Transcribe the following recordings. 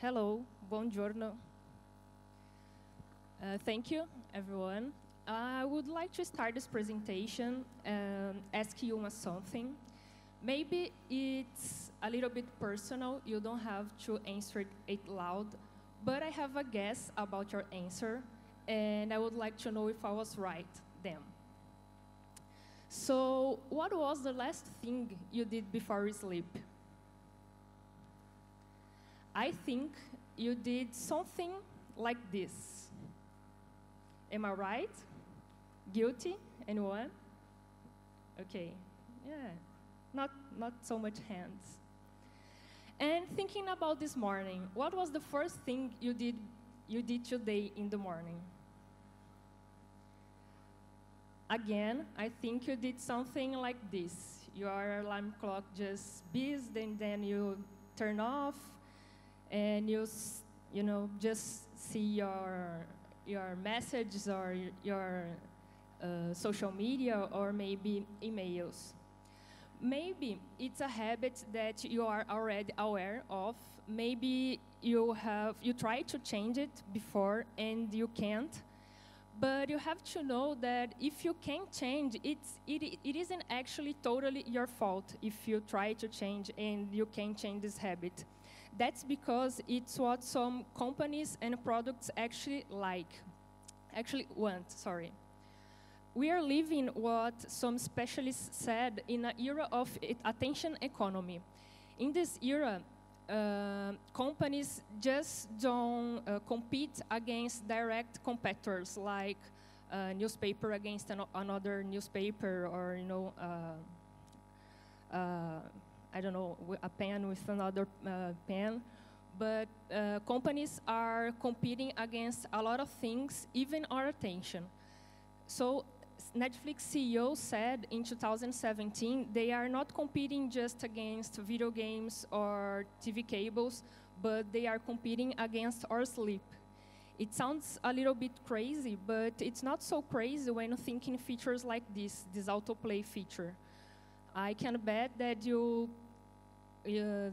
Hello, buongiorno. Thank you, everyone. I would like to start this presentation and ask you something. Maybe it's a little bit personal, you don't have to answer it loud, but I have a guess about your answer, and I would like to know if I was right then. So, what was the last thing you did before you sleep? I think you did something like this. Am I right? Guilty? Anyone? Okay. Yeah. Not so much hands. And thinking about this morning, what was the first thing you did today in the morning? Again, I think you did something like this. Your alarm clock just buzzed, and then you turn off, and you know just see your messages or your social media or maybe emails. Maybe it's a habit that you are already aware of. Maybe you try to change it before and you can't. But you have to know that if you can't change, it isn't actually totally your fault if you try to change and you can't change this habit. That's because it's what some companies and products actually want. We are living what some specialists said in an era of attention economy. In this era, companies just don't compete against direct competitors like a newspaper against another newspaper, or I don't know, a pen with another pen. But companies are competing against a lot of things, even our attention. So Netflix CEO said in 2017 they are not competing just against video games or TV cables, but they are competing against our sleep. It sounds a little bit crazy, but it's not so crazy when thinking features like this autoplay feature. I can bet that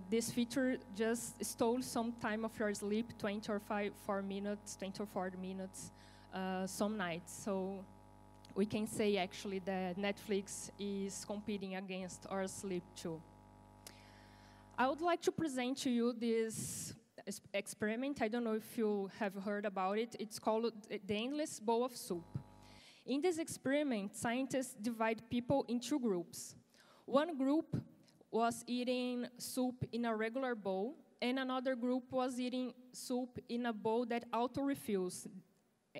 this feature just stole some time of your sleep, 24 minutes, some nights. So we can say actually that Netflix is competing against our sleep too. I would like to present to you this experiment. I don't know if you have heard about it. It's called the endless bowl of soup. In this experiment, scientists divide people in two groups. One group was eating soup in a regular bowl, and another group was eating soup in a bowl that auto-refills.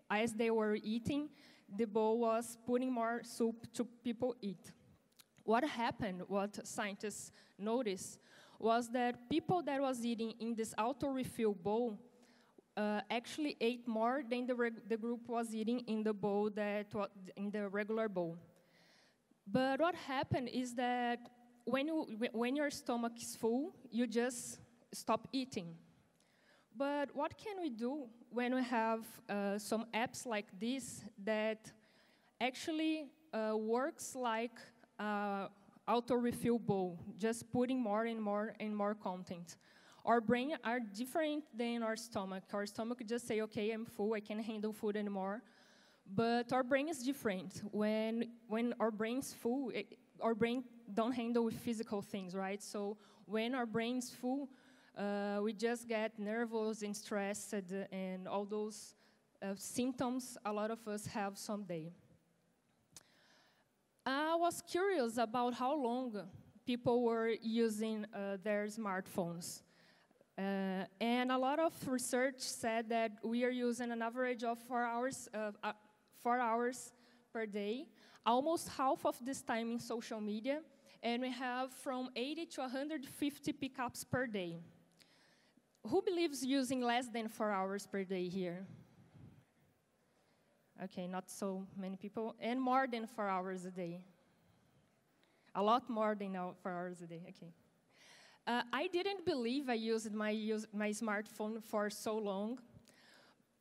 As they were eating, the bowl was putting more soup to people eat. What happened, what scientists noticed, was that people that was eating in this auto-refill bowl actually ate more than the group was eating in the bowl that was in the regular bowl. But what happened is that when your stomach is full, you just stop eating. But what can we do when we have some apps like this that actually works like auto-refill bowl, just putting more and more and more content? Our brain are different than our stomach. Our stomach just say, okay, I'm full, I can't handle food anymore. But our brain is different. When our brain's full, our brain don't handle with physical things, right? So when our brain's full, we just get nervous and stressed and all those symptoms a lot of us have someday. I was curious about how long people were using their smartphones. And a lot of research said that we are using an average of 4 hours per day, almost half of this time in social media, and we have from 80 to 150 pickups per day. Who believes using less than 4 hours per day here? Okay, not so many people. And more than 4 hours a day. A lot more than 4 hours a day, okay. I didn't believe I used my smartphone for so long.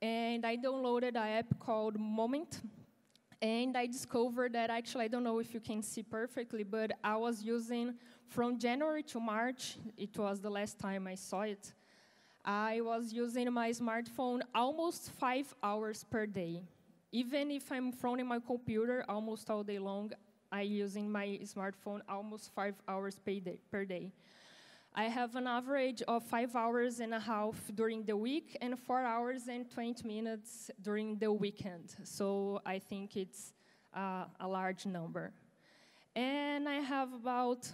And I downloaded an app called Moment. And I discovered that, actually, I don't know if you can see perfectly, but I was using from January to March, it was the last time I saw it, I was using my smartphone almost 5 hours per day. Even if I'm in front of my computer almost all day long, I'm using my smartphone almost 5 hours per day. I have an average of 5.5 hours during the week and 4 hours and 20 minutes during the weekend. So I think it's a large number. And I have about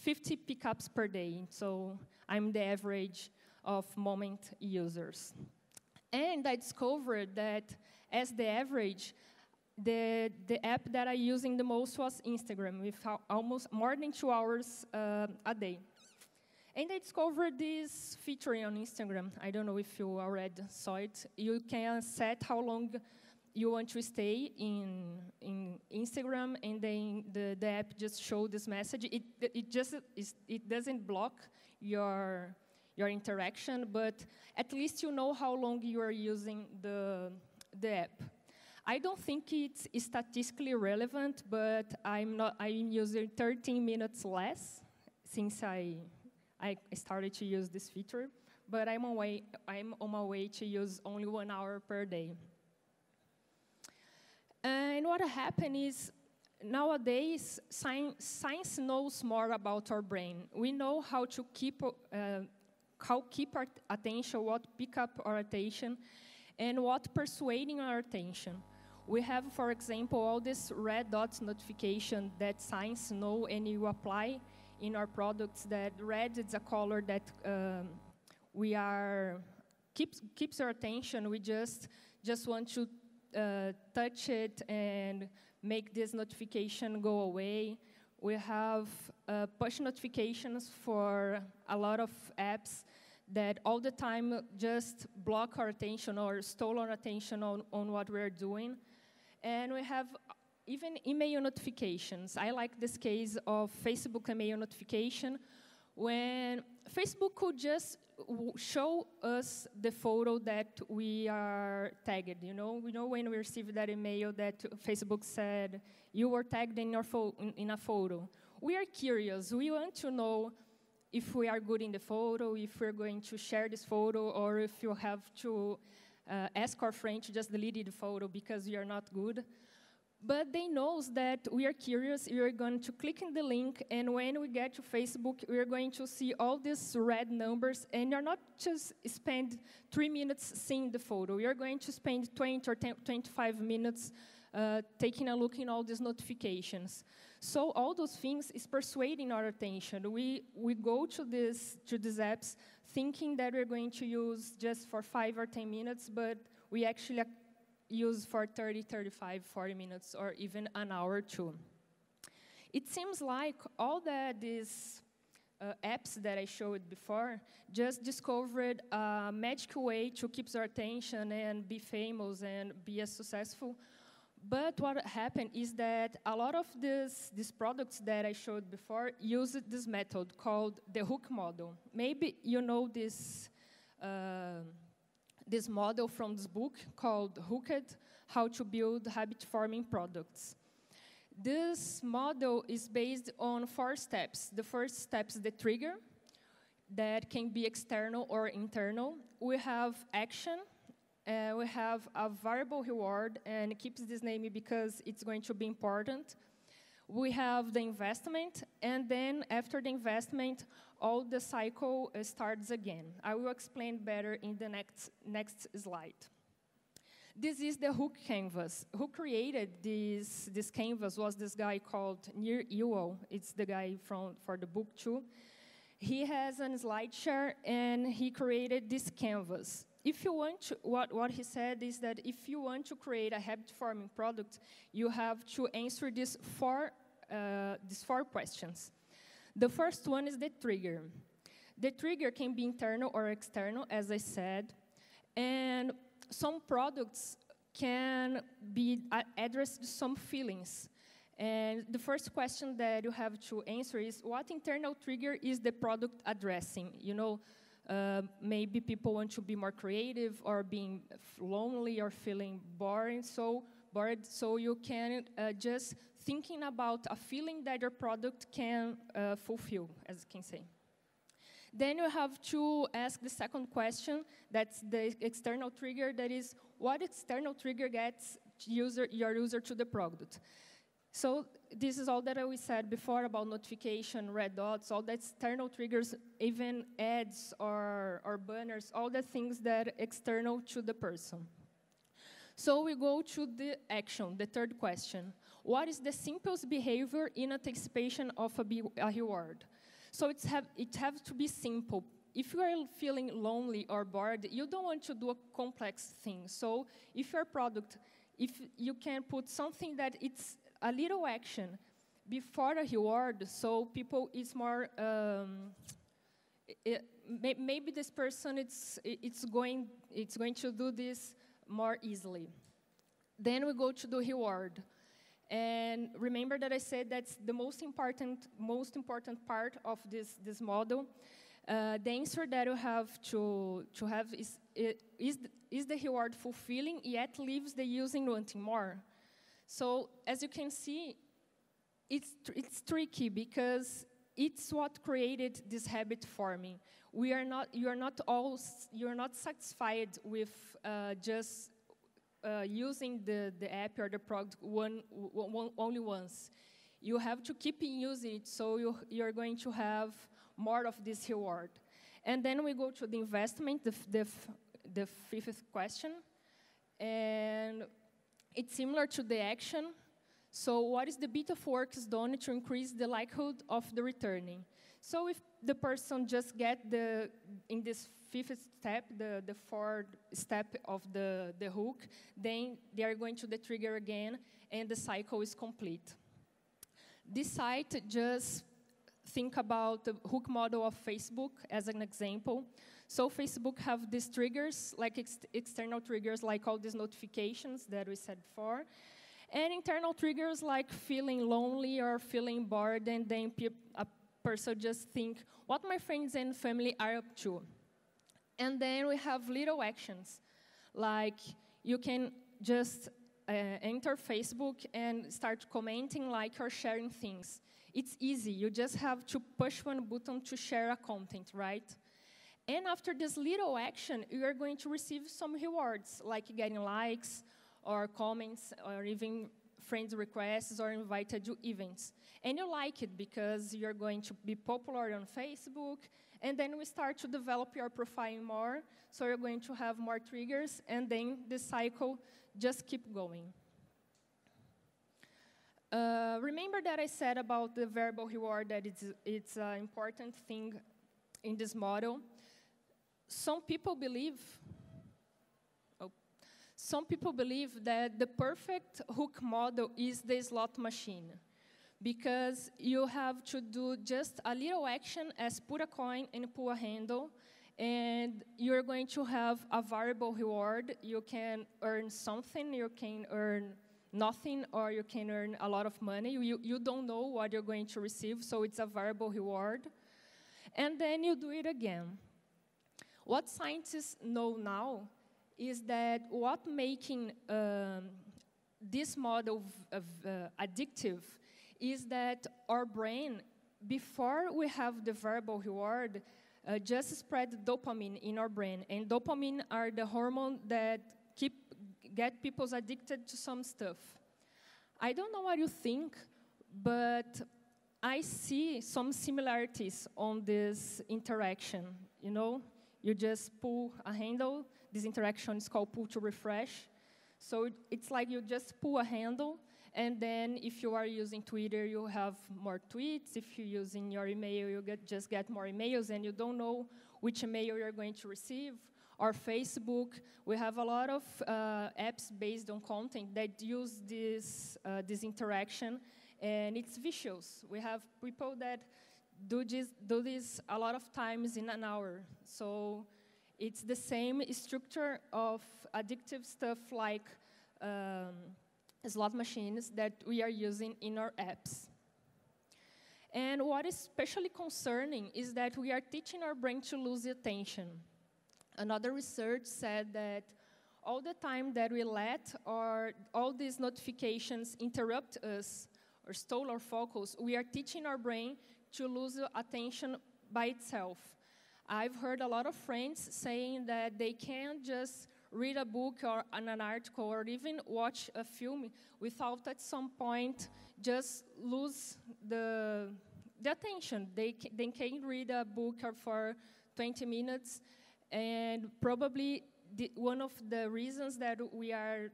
50 pickups per day. So I'm the average of Moment users. And I discovered that as the average, the app that I using the most was Instagram, with almost more than 2 hours a day. And I discovered this feature on Instagram. I don't know if you already saw it. You can set how long you want to stay in Instagram, and then the app just shows this message. It doesn't block your interaction, but at least you know how long you are using the app. I don't think it's statistically relevant, but I'm using 13 minutes less since I started to use this feature. But I'm on my way to use only 1 hour per day. And what happened is, nowadays, science knows more about our brain. We know how to keep our attention, what pick up our attention, and what persuading our attention. We have, for example, all these red dots notification that science know, and you apply in our products that red is a color that keeps our attention. We just want to touch it and make this notification go away. We have push notifications for a lot of apps that all the time just block our attention or stole our attention on what we're doing. And we have even email notifications. I like this case of Facebook email notification, when Facebook could just show us the photo that we are tagged. You know when we received that email that Facebook said, you were tagged in a photo. We are curious. We want to know if we are good in the photo, if we're going to share this photo, or if you have to ask our friend to just delete the photo because you are not good. But they know that we are curious, we are going to click in the link, and when we get to Facebook, we are going to see all these red numbers, and you're not just spend 3 minutes seeing the photo. You're going to spend 20 or 25 minutes taking a look in all these notifications. So all those things is persuading our attention. We go to these apps thinking that we're going to use just for 5 or 10 minutes, but we actually use for 30, 35, 40 minutes, or even an hour or two. It seems like all these apps that I showed before just discovered a magic way to keep our attention and be famous and be as successful. But what happened is that a lot of these products that I showed before used this method called the Hook model. Maybe you know this model from this book called Hooked, How to Build Habit-Forming Products. This model is based on 4 steps. The first step is the trigger, that can be external or internal. We have action. We have a variable reward, and it keeps this name because it's going to be important. We have the investment, and then after the investment, all the cycle starts again. I will explain better in the next slide. This is the Hook canvas. Who created this canvas was this guy called Nir Eyal. It's the guy for the book too. He has a SlideShare, and he created this canvas. If you want to, what he said is that if you want to create a habit-forming product, you have to answer these four questions. The first one is the trigger. The trigger can be internal or external, as I said, and some products can be addressed to some feelings. And the first question that you have to answer is, what internal trigger is the product addressing? Maybe people want to be more creative, or being lonely, or feeling bored. So you can just thinking about a feeling that your product can fulfill, as you can say. Then you have to ask the second question, that's the external trigger, that is, what external trigger gets your user to the product? So this is all that we said before about notification, red dots, all the external triggers, even ads or banners, all the things that are external to the person. So we go to the action, the third question. What is the simplest behavior in anticipation of a reward? So it has to be simple. If you are feeling lonely or bored, you don't want to do a complex thing. So if your product, if you can put something that it's a little action before a reward, so people is more, maybe this person it's going to do this more easily. Then we go to the reward. And remember that I said that's the most important part of this model. The answer that you have to have is the reward fulfilling, yet leaves the user wanting more? So as you can see, it's tricky because it's what created this habit for me. You're not satisfied with just using the app or the product only once. You have to keep using it, so you're going to have more of this reward. And then we go to the investment, the fifth question, and it's similar to the action. So what is the bit of work is done to increase the likelihood of the returning? So if the person just get in this fifth step, the fourth step of the hook, then they are going to the trigger again, and the cycle is complete. This site, just think about the hook model of Facebook as an example. So Facebook have these triggers, like external triggers, like all these notifications that we said before, and internal triggers like feeling lonely or feeling bored, and then a person just think, what my friends and family are up to? And then we have little actions, like you can just enter Facebook and start commenting, like, or sharing things. It's easy, you just have to push one button to share a content, right? And after this little action, you are going to receive some rewards, like getting likes, or comments, or even friends requests, or invited to events. And you like it because you're going to be popular on Facebook, and then we start to develop your profile more, so you're going to have more triggers, and then the cycle just keep going. Remember that I said about the verbal reward, that it's an important thing in this model. Some people believe that the perfect hook model is the slot machine, because you have to do just a little action as put a coin and pull a handle, and you're going to have a variable reward. You can earn something, you can earn nothing, or you can earn a lot of money. You don't know what you're going to receive, so it's a variable reward. And then you do it again. What scientists know now is that what making this model addictive is that our brain, before we have the verbal reward, just spread dopamine in our brain. And dopamine are the hormone that get people addicted to some stuff. I don't know what you think, but I see some similarities on this interaction. You know, you just pull a handle. This interaction is called pull to refresh. So it's like you just pull a handle, and then if you are using Twitter, you have more tweets. If you're using your email, you just get more emails, and you don't know which email you're going to receive. Or Facebook, we have a lot of apps based on content that use this interaction, and it's vicious. We have people that do this a lot of times in an hour. So it's the same structure of addictive stuff like slot machines that we are using in our apps. And what is especially concerning is that we are teaching our brain to lose attention. Another research said that all the time that we let all these notifications interrupt us or stole our focus, we are teaching our brain to lose attention by itself. I've heard a lot of friends saying that they can't just read a book or an article or even watch a film without at some point just lose the attention. They can't read a book for 20 minutes, and probably one of the reasons that we are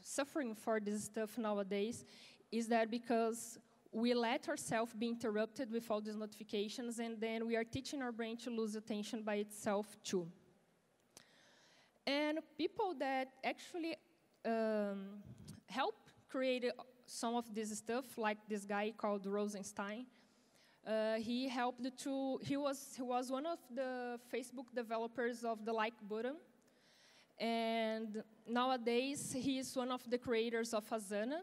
suffering for this stuff nowadays is that because we let ourselves be interrupted with all these notifications, and then we are teaching our brain to lose attention by itself too. And people that actually help create some of this stuff, like this guy called Rosenstein, he helped to, he was one of the Facebook developers of the like button, and nowadays he is one of the creators of Asana,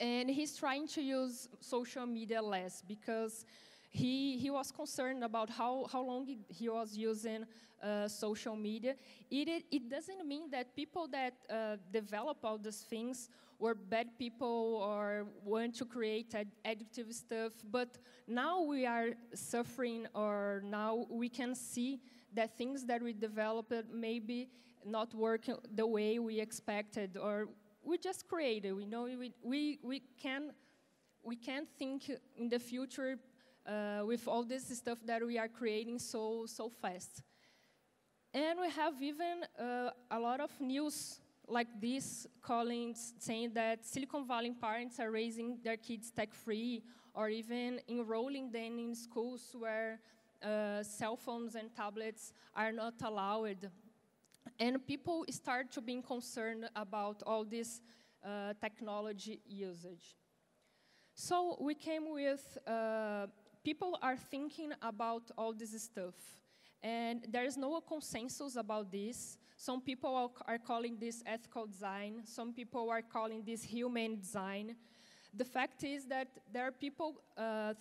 and he's trying to use social media less because he was concerned about how long he was using social media. It doesn't mean that people that develop all these things were bad people or want to create addictive stuff, but now we are suffering, or now we can see that things that we developed maybe not work the way we expected, or we just created. We know we can think in the future with all this stuff that we are creating so fast. And we have even a lot of news like this saying that Silicon Valley parents are raising their kids tech-free, or even enrolling them in schools where cell phones and tablets are not allowed. And people start to be concerned about all this technology usage. So we came with, people are thinking about all this stuff. And there is no consensus about this. Some people are calling this ethical design. Some people are calling this human design. The fact is that there are people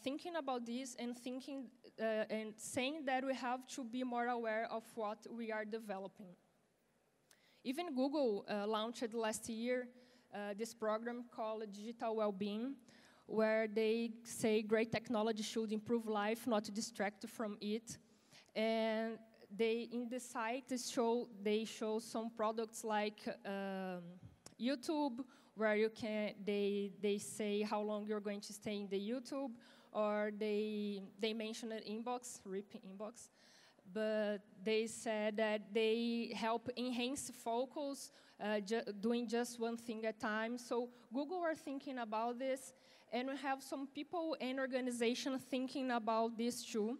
thinking about this and thinking and saying that we have to be more aware of what we are developing. Even Google launched last year this program called Digital Wellbeing, where they say great technology should improve life, not distract from it. And they, in the site, they show some products like YouTube, where you can, they say how long you're going to stay in the YouTube, or they mention an inbox, RIP inbox, but they said that they help enhance focus, doing just one thing at a time. So Google are thinking about this, and we have some people and organizations thinking about this too.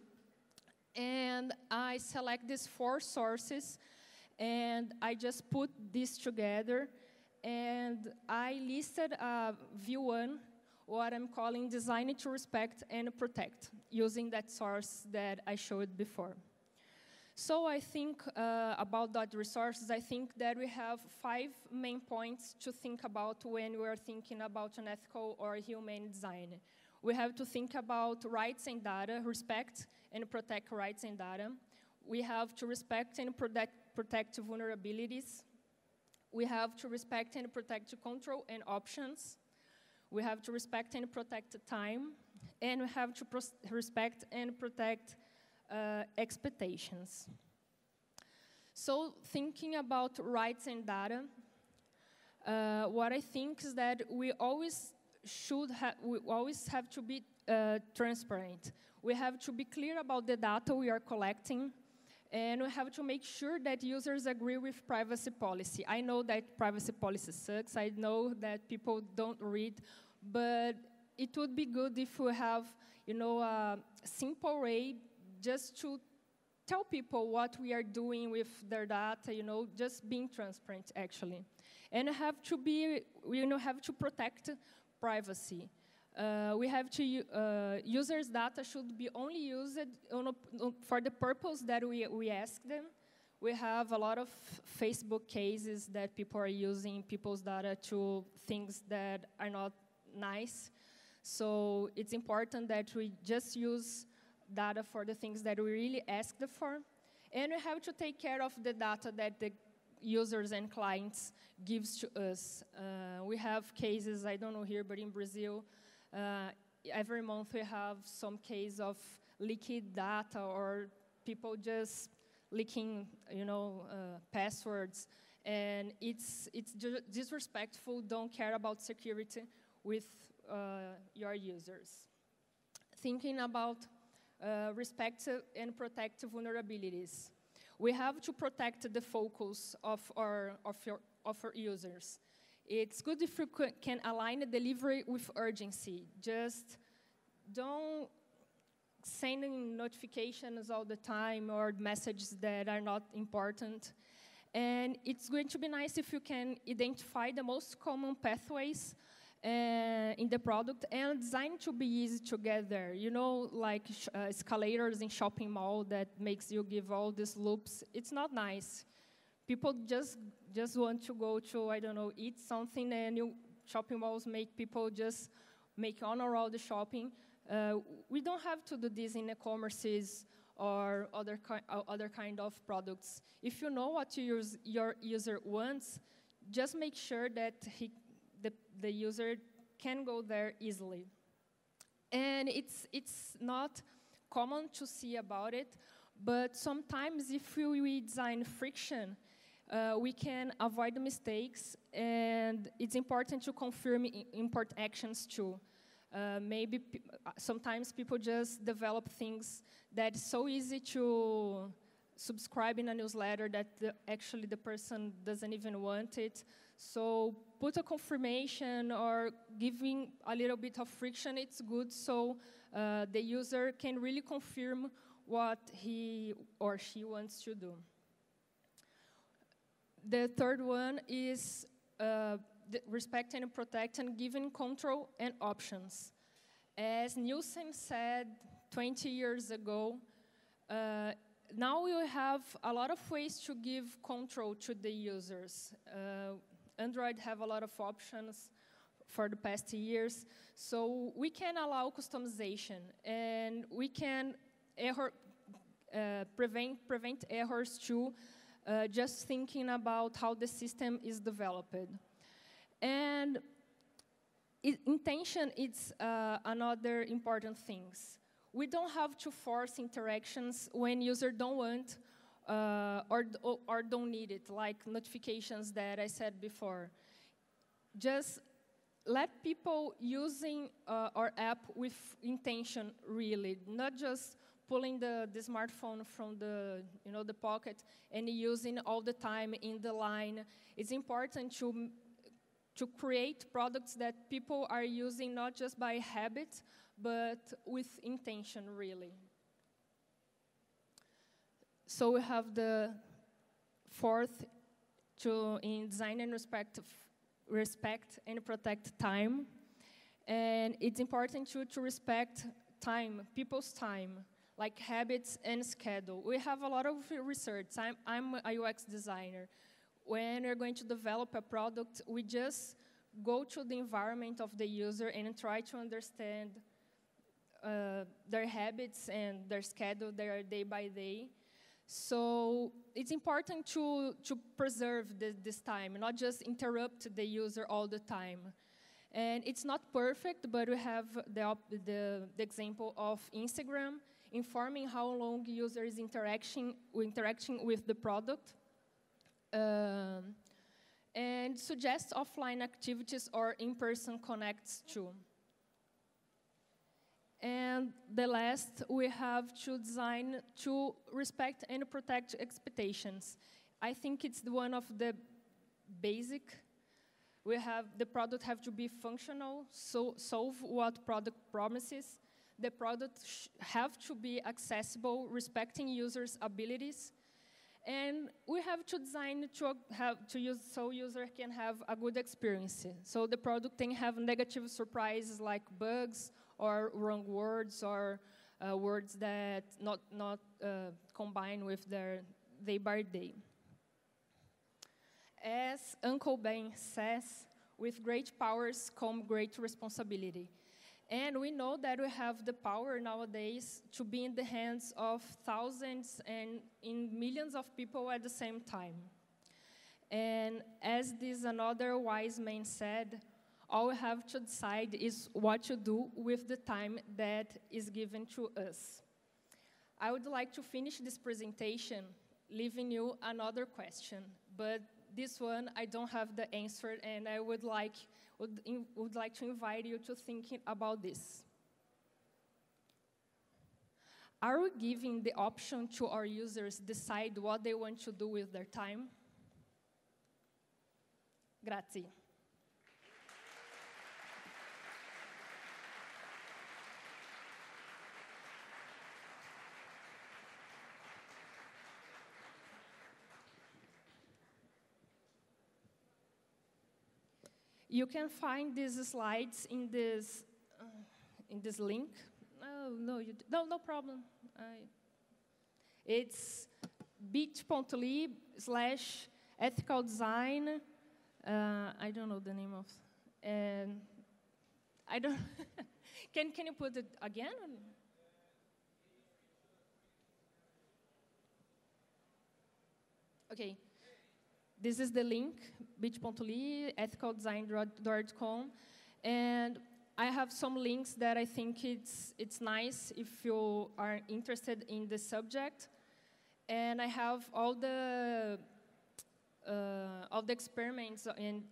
And I select these 4 sources, and I just put this together, and I listed V1, what I'm calling design to respect and protect, using that source that I showed before. So I think about that resources, I think that we have 5 main points to think about when we're thinking about an ethical or human design. We have to think about rights and data, respect and protect rights and data. We have to respect and protect vulnerabilities. We have to respect and protect control and options. We have to respect and protect time. And we have to respect and protect expectations. So thinking about rights and data, what I think is that we always have to be transparent. We have to be clear about the data we are collecting, and we have to make sure that users agree with privacy policy. I know that privacy policy sucks. I know that people don't read, but it would be good if we have, you know, a simple way just to tell people what we are doing with their data, you know, just being transparent, actually. And have to be, you know, have to protect privacy. We have to, users' data should be only used for the purpose that we ask them. We have a lot of Facebook cases that people are using people's data to things that are not nice. So it's important that we just use data for the things that we really ask them for. And we have to take care of the data that the users and clients gives to us. We have cases, I don't know here, but in Brazil, every month we have some case of leaked data or people just leaking, passwords, and it's disrespectful. Don't care about security with your users. Thinking about respect and protect vulnerabilities, we have to protect the focus of our users. It's good if you can align the delivery with urgency. Just don't send notifications all the time or messages that are not important. And it's going to be nice if you can identify the most common pathways in the product and design to be easy together. You know, like escalators in shopping mall that makes you give all these loops. It's not nice. People just want to go to, I don't know, eat something, and new shopping malls make people just make on or all the shopping. We don't have to do this in e-commerces or other kind of products. If you know what your user wants, just make sure that the user can go there easily. And it's not common to see about it, but sometimes if we design friction, we can avoid mistakes, and it's important to confirm import actions too. Maybe sometimes people just develop things that's so easy to subscribe in a newsletter that actually the person doesn't even want it. So put a confirmation or giving a little bit of friction, it's good, so the user can really confirm what he or she wants to do. The third one is respecting and protecting, giving control and options. As Nielsen said 20 years ago, now we have a lot of ways to give control to the users. Android have a lot of options for the past years, so we can allow customization, and we can prevent errors too, just thinking about how the system is developed. And intention is another important thing. We don't have to force interactions when users don't want or don't need it, like notifications that I said before. Just let people using our app with intention, really, not just pulling the smartphone from the pocket and using all the time in the line. It's important to create products that people are using not just by habit, but with intention, really. So we have the fourth, to in design and respect and protect time. And it's important to respect time, people's time, like habits and schedule. We have a lot of research. I'm a UX designer. When we're going to develop a product, we just go to the environment of the user and try to understand their habits and their schedule, their day by day. So it's important to preserve this time, not just interrupt the user all the time. And it's not perfect, but we have the example of Instagram, informing how long user is interacting with the product, and suggest offline activities or in-person connects too. And the last, we have to design to respect and protect expectations. I think it's one of the basic. We have the product have to be functional, so solve what product promises. The product have to be accessible, respecting users' abilities, and we have to design to use so user can have a good experience. So the product can have negative surprises like bugs or wrong words or words that not combine with their day by day. As Uncle Ben says, with great powers come great responsibility. And we know that we have the power nowadays to be in the hands of thousands and in millions of people at the same time. And as this another wise man said, all we have to decide is what to do with the time that is given to us. I would like to finish this presentation leaving you another question, but this one I don't have the answer, and I would like to invite you to think about this. Are we giving the option to our users decide what they want to do with their time? Grazie. You can find these slides in this link. Oh, no, you no, no problem. It's bit.ly/ethicaldesign. I don't know the name of. And I don't. Can you put it again? Okay. This is the link, bit.ly/ethicaldesign.com, and I have some links that I think it's nice if you are interested in the subject. And I have all the experiments and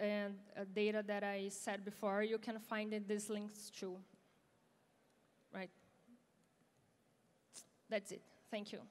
data that I said before. You can find in these links too. Right. That's it. Thank you.